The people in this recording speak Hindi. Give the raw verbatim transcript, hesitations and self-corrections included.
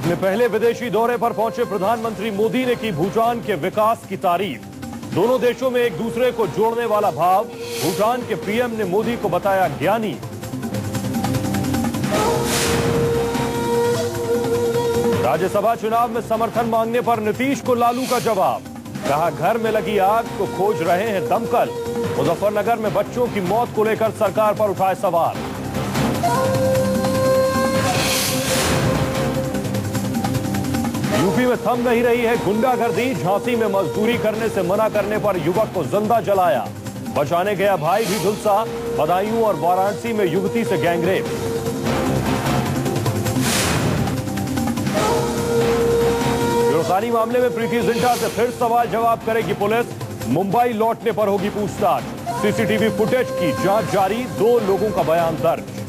अपने पहले विदेशी दौरे पर पहुंचे प्रधानमंत्री मोदी ने की भूटान के विकास की तारीफ। दोनों देशों में एक दूसरे को जोड़ने वाला भाव, भूटान के पीएम ने मोदी को बताया ज्ञानी। राज्यसभा चुनाव में समर्थन मांगने पर नीतीश को लालू का जवाब, कहा घर में लगी आग को खोज रहे हैं दमकल। मुजफ्फरनगर में बच्चों की मौत को लेकर सरकार पर उठाए सवाल। यूपी में थम नहीं रही है गुंडागर्दी, झांसी में मजदूरी करने से मना करने पर युवक को जिंदा जलाया, बचाने गया भाई भी झुलसा। बदायूं और वाराणसी में युवती से गैंगरेप। गिरफ्तारी मामले में प्रीति जिंटा से फिर सवाल जवाब करेगी पुलिस, मुंबई लौटने पर होगी पूछताछ। सीसीटीवी फुटेज की जांच जारी, दो लोगों का बयान दर्ज।